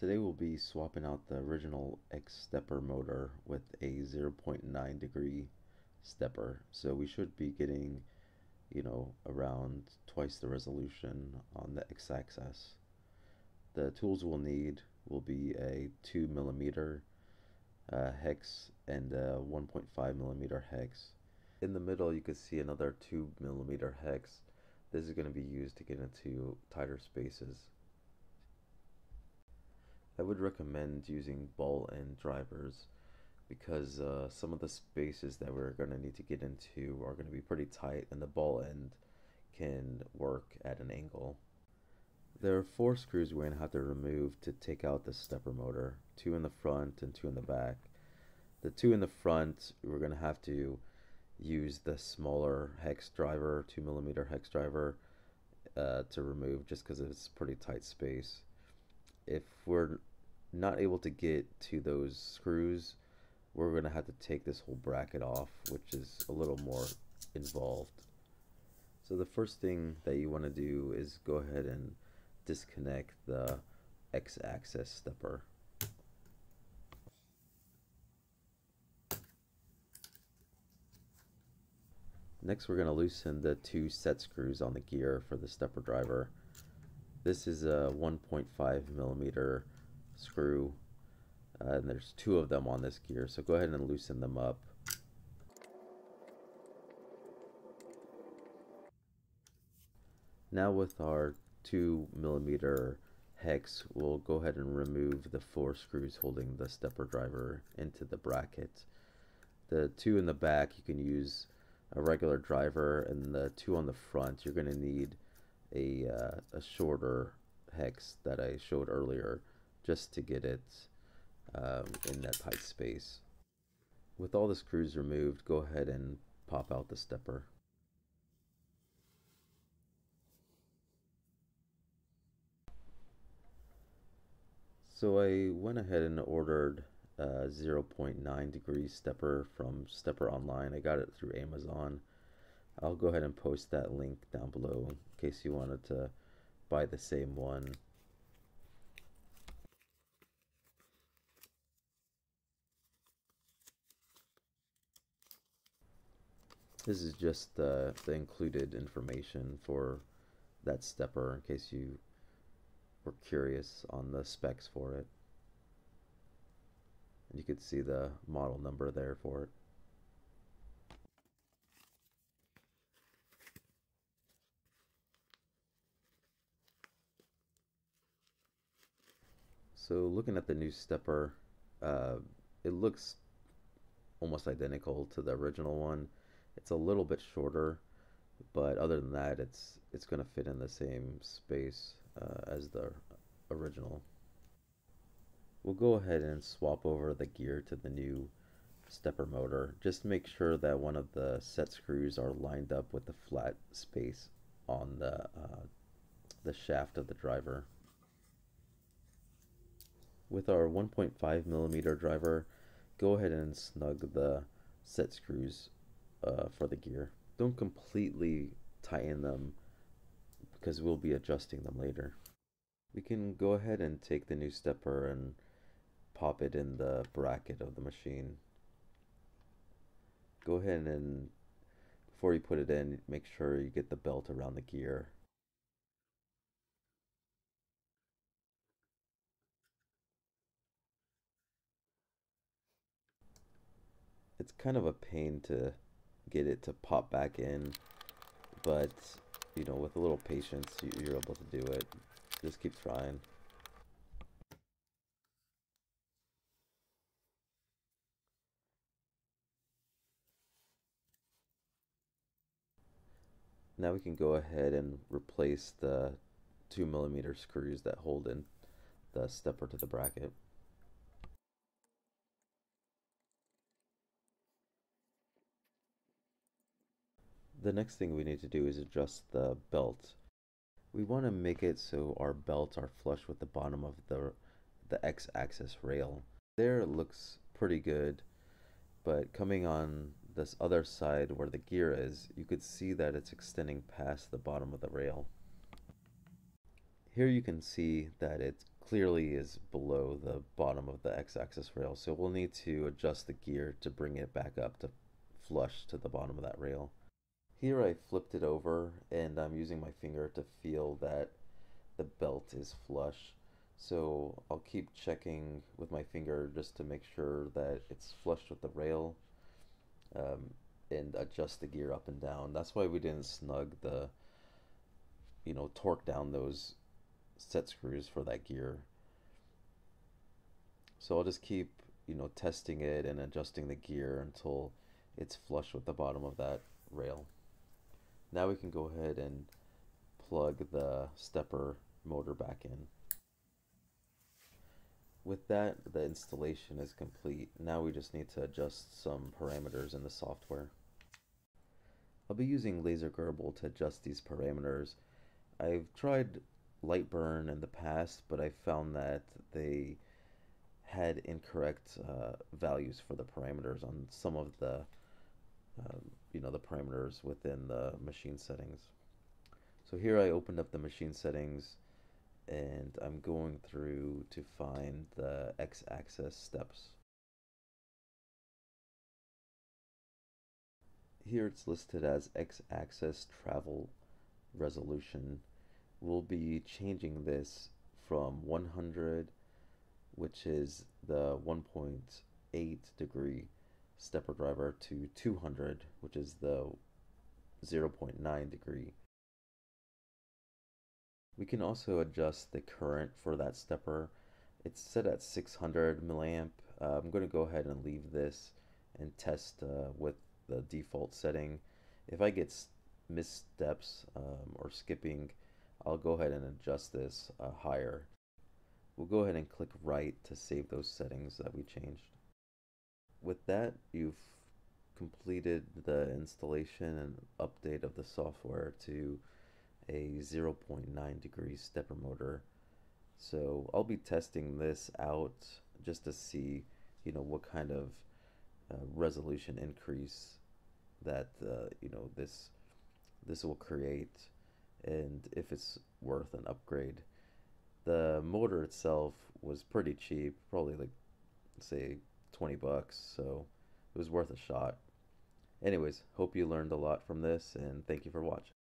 Today we'll be swapping out the original X-Stepper motor with a 0.9 degree stepper. So we should be getting, you know, around twice the resolution on the X-axis. The tools we'll need will be a 2mm hex and a 1.5mm hex. In the middle you can see another 2mm hex. This is going to be used to get into tighter spaces. I would recommend using ball end drivers because some of the spaces that we're going to need to get into are going to be pretty tight, and the ball end can work at an angle. There are 4 screws we're going to have to remove to take out the stepper motor, 2 in the front and 2 in the back. The 2 in the front, we're going to have to use the smaller hex driver, 2mm hex driver, to remove just because it's pretty tight space. If we're not able to get to those screws, we're going to have to take this whole bracket off, which is a little more involved. So the first thing that you want to do is go ahead and disconnect the X-axis stepper. Next, we're going to loosen the 2 set screws on the gear for the stepper driver. This is a 1.5mm screw, and there's 2 of them on this gear, so go ahead and loosen them up. Now with our 2mm hex, we'll go ahead and remove the 4 screws holding the stepper driver into the bracket. The 2 in the back, you can use a regular driver, and the 2 on the front, you're going to need a shorter hex that I showed earlier just to get it in that tight space. With all the screws removed, go ahead and pop out the stepper. So I went ahead and ordered a 0.9 degree stepper from Stepper Online. I got it through Amazon. I'll go ahead and post that link down below in case you wanted to buy the same one. This is just the included information for that stepper in case you were curious on the specs for it. And you could see the model number there for it. So looking at the new stepper, it looks almost identical to the original one. It's a little bit shorter, but other than that, it's going to fit in the same space as the original. We'll go ahead and swap over the gear to the new stepper motor. Just make sure that one of the set screws are lined up with the flat space on the shaft of the driver. With our 1.5mm driver, go ahead and snug the set screws for the gear. Don't completely tighten them because we'll be adjusting them later. We can go ahead and take the new stepper and pop it in the bracket of the machine. Go ahead and, before you put it in, make sure you get the belt around the gear. It's kind of a pain to get it to pop back in, but you know, with a little patience you're able to do it. Just keep trying. Now we can go ahead and replace the 2mm screws that hold in the stepper to the bracket. The next thing we need to do is adjust the belt. We want to make it so our belts are flush with the bottom of the X-axis rail. There it looks pretty good, but coming on this other side where the gear is, you could see that it's extending past the bottom of the rail. Here you can see that it's clearly is below the bottom of the x-axis rail, so we'll need to adjust the gear to bring it back up to flush to the bottom of that rail. Here I flipped it over and I'm using my finger to feel that the belt is flush, so I'll keep checking with my finger just to make sure that it's flush with the rail, and adjust the gear up and down. That's why we didn't snug the, you know, torque down those set screws for that gear. So I'll just keep, you know, testing it and adjusting the gear until it's flush with the bottom of that rail. Now we can go ahead and plug the stepper motor back in. With that, the installation is complete. Now we just need to adjust some parameters in the software. I'll be using LaserGRBL to adjust these parameters. I've tried LightBurn in the past, but I found that they had incorrect values for the parameters on some of the you know, the parameters within the machine settings. So here I opened up the machine settings and I'm going through to find the x-axis steps. Here it's listed as x-axis travel resolution. We'll be changing this from 100, which is the 1.8 degree stepper driver, to 200, which is the 0.9 degree. We can also adjust the current for that stepper. It's set at 600 milliamp. I'm going to go ahead and leave this and test with the default setting. If I get missteps or skipping, I'll go ahead and adjust this higher. We'll go ahead and click right to save those settings that we changed. With that, you've completed the installation and update of the software to a 0.9 degree stepper motor. So I'll be testing this out just to see, you know, what kind of resolution increase that you know, this will create, and if it's worth an upgrade. The motor itself was pretty cheap, probably like, say, 20 bucks, so it was worth a shot. Anyways, hope you learned a lot from this, and thank you for watching.